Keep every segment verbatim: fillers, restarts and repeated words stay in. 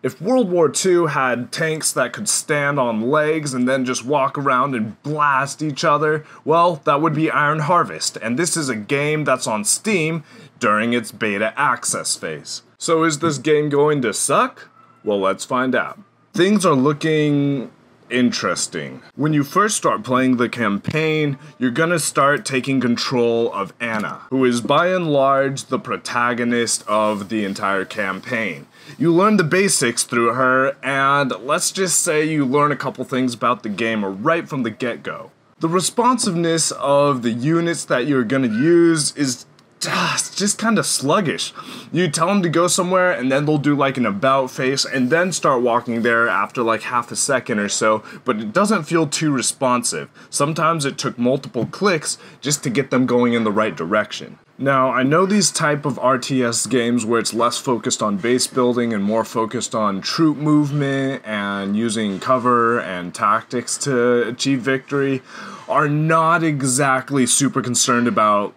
If World War Two had tanks that could stand on legs and then just walk around and blast each other, well, that would be Iron Harvest, and this is a game that's on Steam during its beta access phase. So is this game going to suck? Well, let's find out. Things are looking interesting. When you first start playing the campaign, you're gonna start taking control of Anna, who is by and large the protagonist of the entire campaign. You learn the basics through her, and let's just say you learn a couple things about the game right from the get-go. The responsiveness of the units that you're gonna use is just kind of sluggish. You tell them to go somewhere and then they'll do like an about face and then start walking there after like half a second or so, but it doesn't feel too responsive. Sometimes it took multiple clicks just to get them going in the right direction. Now, I know these type of R T S games where it's less focused on base building and more focused on troop movement and using cover and tactics to achieve victory are not exactly super concerned about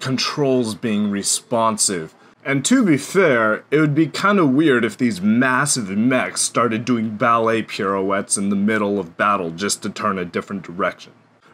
controls being responsive. And to be fair, it would be kind of weird if these massive mechs started doing ballet pirouettes in the middle of battle just to turn a different direction.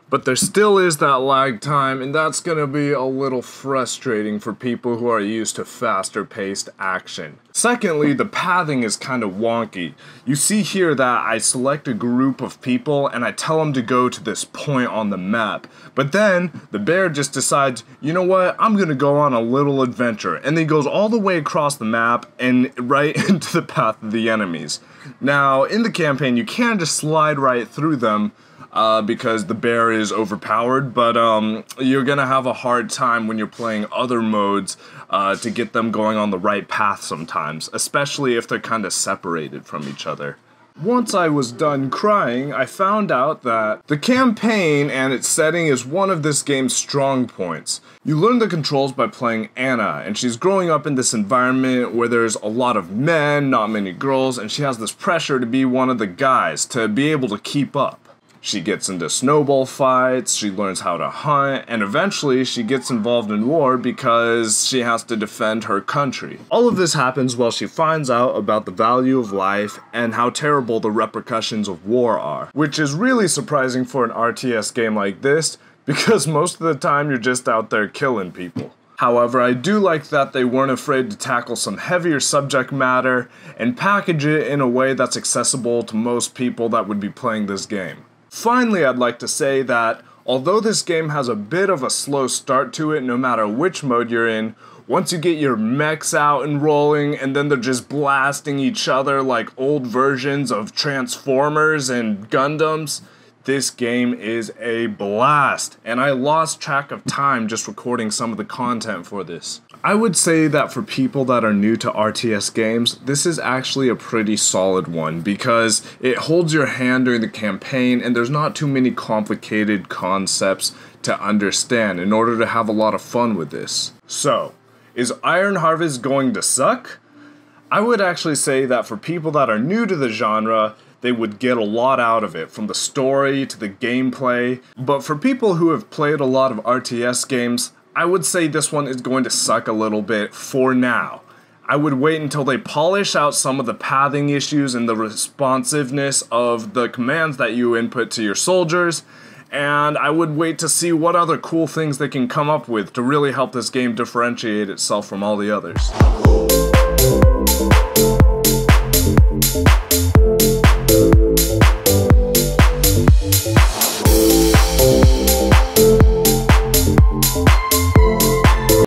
But there still is that lag time, and that's gonna be a little frustrating for people who are used to faster paced action. Secondly, the pathing is kind of wonky. You see here that I select a group of people and I tell them to go to this point on the map, but then the bear just decides, you know what, I'm gonna go on a little adventure, and then goes all the way across the map and right into the path of the enemies. Now, in the campaign, you can just slide right through them, Uh, because the bear is overpowered, but um, you're gonna have a hard time when you're playing other modes uh, to get them going on the right path sometimes, especially if they're kind of separated from each other. Once I was done crying, I found out that the campaign and its setting is one of this game's strong points. You learn the controls by playing Anna, and she's growing up in this environment where there's a lot of men, not many girls, and she has this pressure to be one of the guys, to be able to keep up. She gets into snowball fights, she learns how to hunt, and eventually she gets involved in war because she has to defend her country. All of this happens while she finds out about the value of life and how terrible the repercussions of war are, which is really surprising for an R T S game like this because most of the time you're just out there killing people. However, I do like that they weren't afraid to tackle some heavier subject matter and package it in a way that's accessible to most people that would be playing this game. Finally, I'd like to say that although this game has a bit of a slow start to it no matter which mode you're in, once you get your mechs out and rolling and then they're just blasting each other like old versions of Transformers and Gundams, this game is a blast, and I lost track of time just recording some of the content for this. I would say that for people that are new to R T S games, this is actually a pretty solid one because it holds your hand during the campaign and there's not too many complicated concepts to understand in order to have a lot of fun with this. So, is Iron Harvest going to suck? I would actually say that for people that are new to the genre, they would get a lot out of it, from the story to the gameplay. But for people who have played a lot of R T S games, I would say this one is going to suck a little bit for now. I would wait until they polish out some of the pathing issues and the responsiveness of the commands that you input to your soldiers, and I would wait to see what other cool things they can come up with to really help this game differentiate itself from all the others.